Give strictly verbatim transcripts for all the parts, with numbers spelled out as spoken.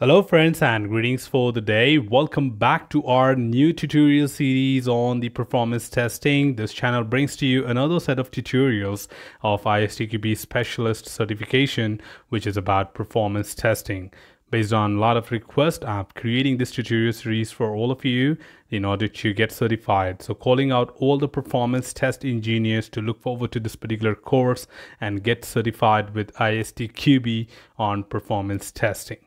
Hello friends and greetings for the day. Welcome back to our new tutorial series on the performance testing. This channel brings to you another set of tutorials of I S T Q B specialist certification, which is about performance testing. Based on a lot of requests, I'm creating this tutorial series for all of you in order to get certified. So calling out all the performance test engineers to look forward to this particular course and get certified with I S T Q B on performance testing.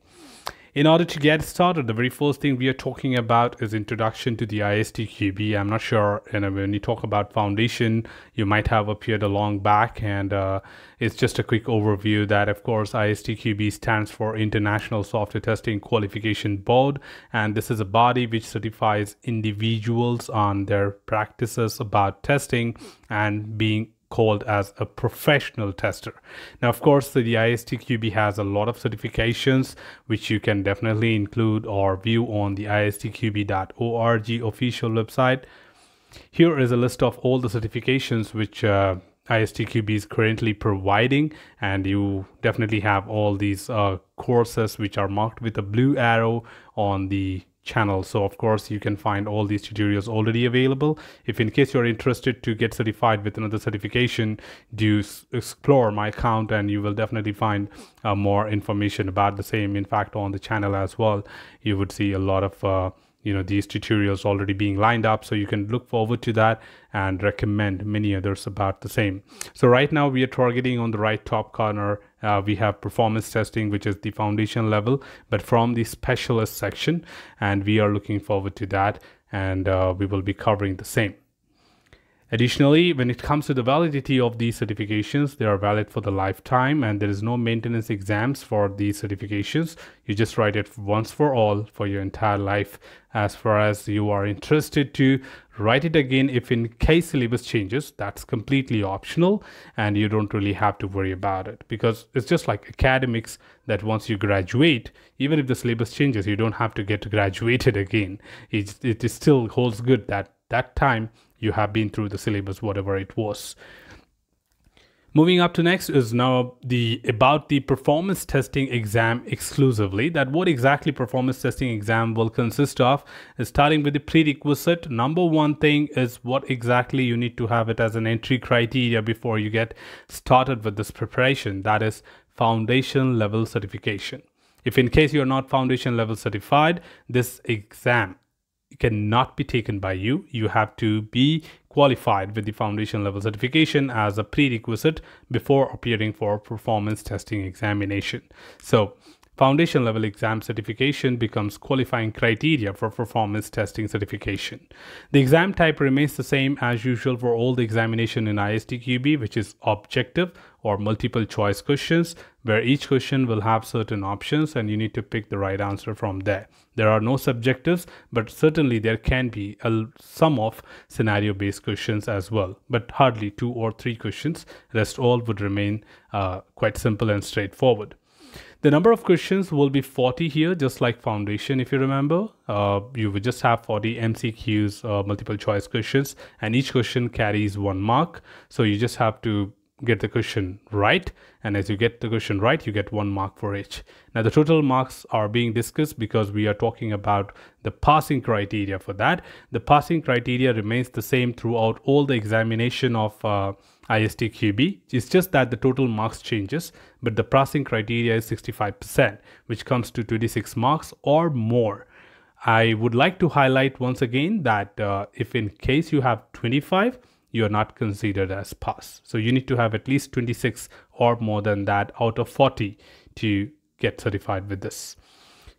In order to get started, the very first thing we are talking about is introduction to the I S T Q B. I'm not sure, you know, when you talk about foundation, you might have appeared a long back, and uh, it's just a quick overview that, of course, I S T Q B stands for International Software Testing Qualification Board, and this is a body which certifies individuals on their practices about testing and being called as a professional tester. Now, of course, the I S T Q B has a lot of certifications, which you can definitely include or view on the I S T Q B dot org official website. Here is a list of all the certifications which uh, I S T Q B is currently providing, and you definitely have all these uh, courses which are marked with a blue arrow on the channel. So of course you can find all these tutorials already available. If in case you're interested to get certified with another certification, do explore my account and you will definitely find uh, more information about the same. In fact, on the channel as well, you would see a lot of uh, you know, these tutorials already being lined up, so you can look forward to that and recommend many others about the same. So right now we are targeting on the right top corner. Uh, we have performance testing, which is the foundation level, but from the specialist section, and we are looking forward to that, and uh, we will be covering the same. Additionally, when it comes to the validity of these certifications, they are valid for the lifetime, and there is no maintenance exams for these certifications. You just write it once for all for your entire life. As far as you are interested to write it again, if in case syllabus changes, that's completely optional, and you don't really have to worry about it, because it's just like academics that once you graduate, even if the syllabus changes, you don't have to get graduated again. It, it still holds good that that time you have been through the syllabus, whatever it was. Moving up to next is now the about the performance testing exam exclusively. That what exactly performance testing exam will consist of is starting with the prerequisite. Number one thing is what exactly you need to have it as an entry criteria before you get started with this preparation. That is foundation level certification. If in case you're not foundation level certified, this exam cannot be taken by you. You have to be qualified with the foundation level certification as a prerequisite before appearing for performance testing examination. So foundation level exam certification becomes qualifying criteria for performance testing certification. The exam type remains the same as usual for all the examination in I S T Q B, which is objective or multiple choice questions, where each question will have certain options and you need to pick the right answer from there. There are no subjectives, but certainly there can be a sum of scenario based questions as well, but hardly two or three questions. Rest all would remain uh, quite simple and straightforward. The number of questions will be forty here, just like foundation. If you remember, uh, you would just have forty M C Qs, uh, multiple choice questions, and each question carries one mark. So you just have to get the question right, and as you get the question right, you get one mark for each. Now the total marks are being discussed because we are talking about the passing criteria for that. The passing criteria remains the same throughout all the examination of uh, I S T Q B. It's just that the total marks changes, but the passing criteria is sixty-five percent, which comes to twenty-six marks or more. I would like to highlight once again that uh, if in case you have twenty-five, you are not considered as pass. So you need to have at least twenty-six or more than that out of forty to get certified with this.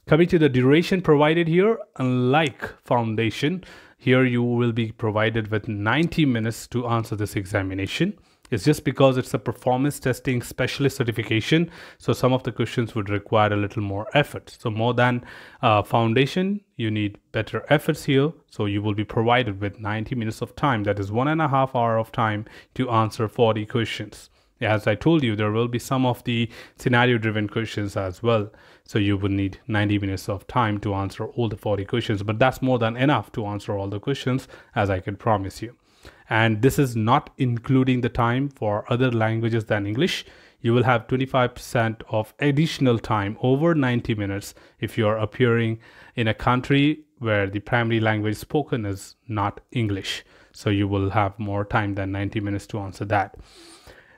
Coming to the duration provided here, unlike foundation, here you will be provided with ninety minutes to answer this examination. It's just because it's a performance testing specialist certification, so some of the questions would require a little more effort. So more than uh, foundation, you need better efforts here. So you will be provided with ninety minutes of time, that is one and a half hour of time to answer forty questions. As I told you, there will be some of the scenario driven questions as well, so you will need ninety minutes of time to answer all the forty questions, but that's more than enough to answer all the questions, as I can promise you. And this is not including the time for other languages than English. You will have twenty-five percent of additional time over ninety minutes if you are appearing in a country where the primary language spoken is not English. So you will have more time than ninety minutes to answer that.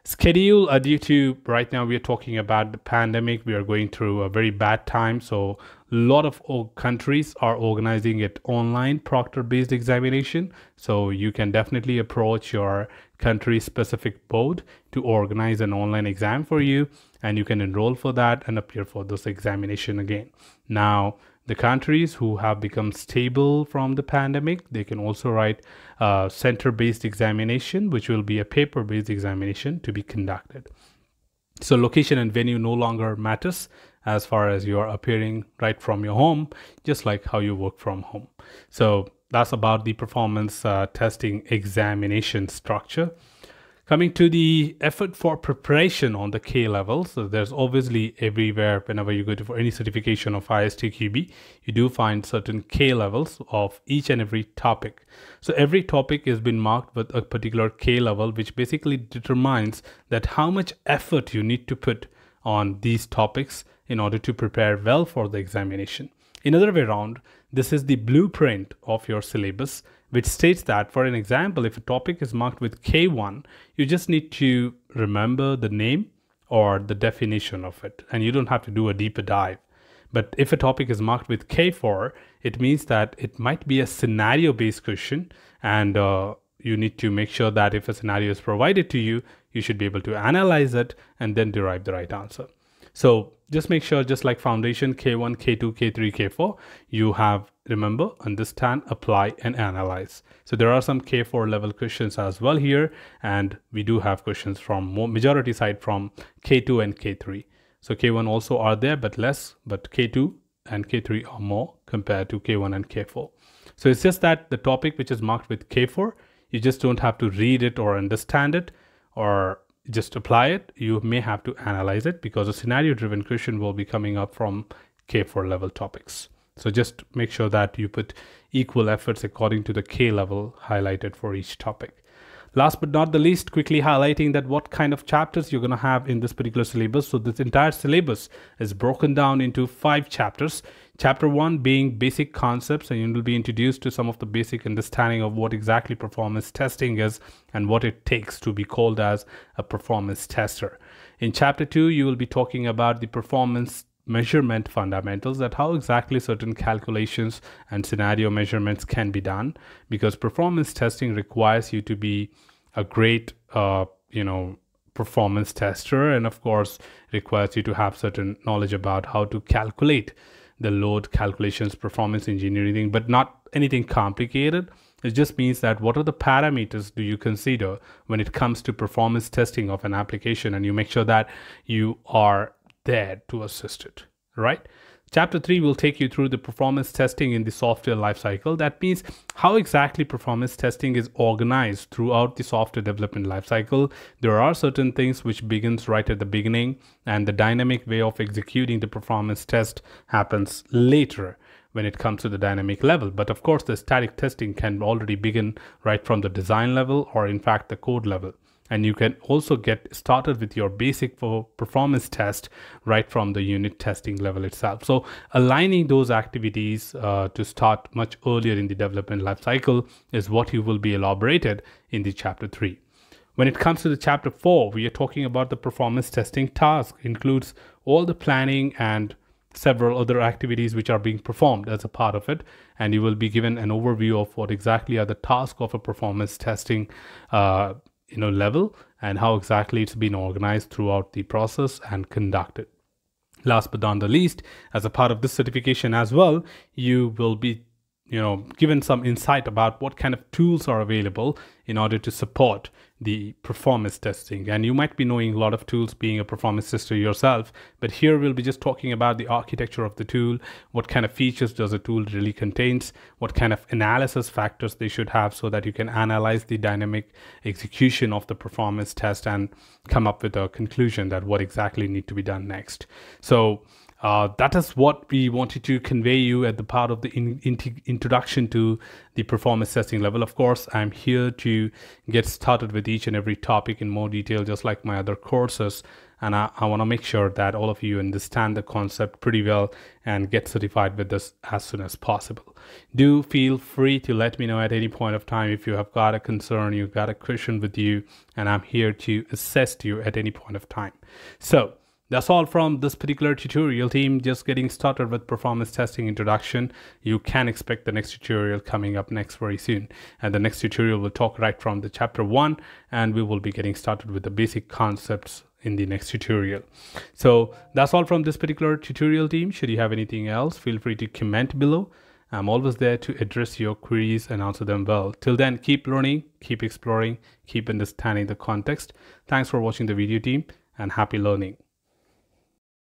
Schedule at YouTube, right now we are talking about the pandemic. We are going through a very bad time. So a lot of countries are organizing it online proctor-based examination. So you can definitely approach your country-specific board to organize an online exam for you. And you can enroll for that and appear for this examination again. Now, the countries who have become stable from the pandemic, they can also write a center-based examination, which will be a paper-based examination to be conducted. So location and venue no longer matters as far as you are appearing right from your home, just like how you work from home. So that's about the performance uh, testing examination structure. Coming to the effort for preparation on the K level, so there's obviously everywhere, whenever you go to for any certification of I S T Q B, you do find certain K levels of each and every topic. So every topic has been marked with a particular K level, which basically determines that how much effort you need to put on these topics in order to prepare well for the examination. Another way around, this is the blueprint of your syllabus, which states that, for an example, if a topic is marked with K one, you just need to remember the name or the definition of it, and you don't have to do a deeper dive. But if a topic is marked with K four, it means that it might be a scenario-based question, and uh, you need to make sure that if a scenario is provided to you, you should be able to analyze it and then derive the right answer. So just make sure, just like foundation, K one, K two, K three, K four, you have remember, understand, apply, and analyze. So there are some K four level questions as well here. And we do have questions from more majority side from K two and K three. So K one also are there, but less, but K two and K three are more compared to K one and K four. So it's just that the topic which is marked with K four, you just don't have to read it or understand it or just apply it. You may have to analyze it because a scenario driven question will be coming up from K four level topics. So just make sure that you put equal efforts according to the K level highlighted for each topic. Last but not the least, quickly highlighting that what kind of chapters you're going to have in this particular syllabus. So this entire syllabus is broken down into five chapters. Chapter one being basic concepts, and you will be introduced to some of the basic understanding of what exactly performance testing is and what it takes to be called as a performance tester. In chapter two, you will be talking about the performance measurement fundamentals, that how exactly certain calculations and scenario measurements can be done, because performance testing requires you to be a great uh, you know performance tester, and of course requires you to have certain knowledge about how to calculate the load calculations, performance engineering, but not anything complicated. It just means that what are the parameters do you consider when it comes to performance testing of an application, and you make sure that you are there to assist it, right? Chapter three will take you through the performance testing in the software lifecycle. That means how exactly performance testing is organized throughout the software development lifecycle. There are certain things which begins right at the beginning, and the dynamic way of executing the performance test happens later when it comes to the dynamic level. But of course, the static testing can already begin right from the design level or in fact the code level. And you can also get started with your basic for performance test right from the unit testing level itself. So aligning those activities uh, to start much earlier in the development lifecycle is what you will be elaborated in the chapter three. When it comes to the chapter four, we are talking about the performance testing task. It includes all the planning and several other activities which are being performed as a part of it, and you will be given an overview of what exactly are the tasks of a performance testing uh, you know level and how exactly it's been organized throughout the process and conducted. Last but not the least, as a part of this certification as well, you will be you know given some insight about what kind of tools are available in order to support the performance testing. And you might be knowing a lot of tools being a performance tester yourself, but here we'll be just talking about the architecture of the tool, what kind of features does a tool really contains, what kind of analysis factors they should have so that you can analyze the dynamic execution of the performance test and come up with a conclusion that what exactly need to be done next. So Uh, that is what we wanted to convey you at the part of the in, in, introduction to the performance testing level. Of course, I'm here to get started with each and every topic in more detail, just like my other courses. And I, I want to make sure that all of you understand the concept pretty well and get certified with this as soon as possible. Do feel free to let me know at any point of time if you have got a concern, you've got a question with you, and I'm here to assist you at any point of time. So that's all from this particular tutorial team, just getting started with performance testing introduction. You can expect the next tutorial coming up next very soon. And the next tutorial will talk right from the chapter one, and we will be getting started with the basic concepts in the next tutorial. So that's all from this particular tutorial team. Should you have anything else, feel free to comment below. I'm always there to address your queries and answer them well. Till then, keep learning, keep exploring, keep understanding the context. Thanks for watching the video team, and happy learning.